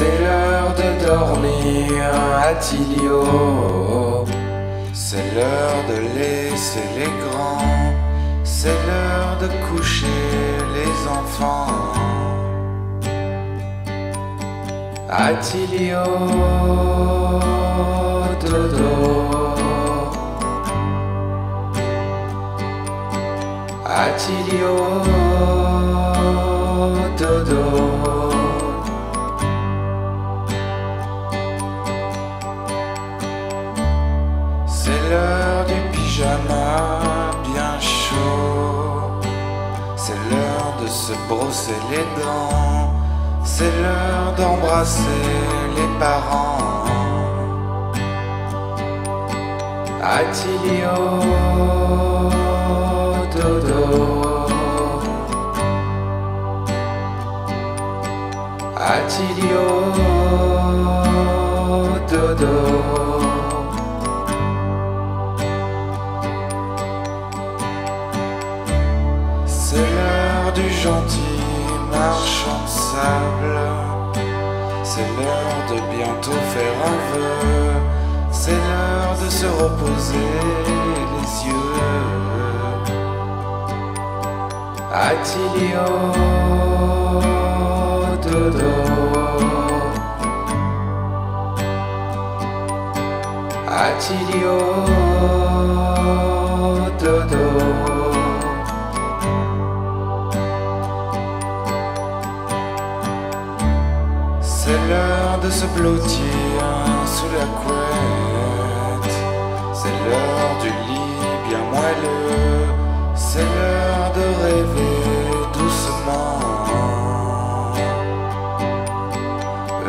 C'est l'heure de dormir, Attilio. C'est l'heure de laisser les grands. C'est l'heure de coucher les enfants. Attilio, dodo. Attilio, dodo. C'est l'heure du pyjama bien chaud. C'est l'heure de se brosser les dents. C'est l'heure d'embrasser les parents. Attilio, dodo. Attilio, dodo. C'est l'heure du gentil marchand de sable. C'est l'heure de bientôt faire un vœu. C'est l'heure de se reposer les yeux. Attilio, dodo. Attilio, dodo. C'est l'heure de se blottir sous la couette. C'est l'heure du lit bien moelleux. C'est l'heure de rêver doucement.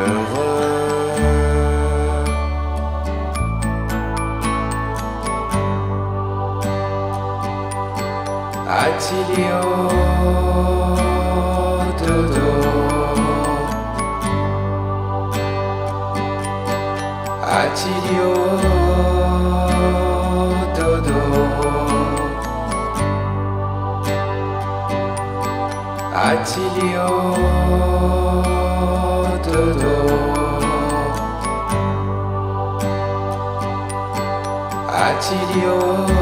Heureux. Attilio, dodo. Attilio, dodo. Attilio, dodo. Attilio.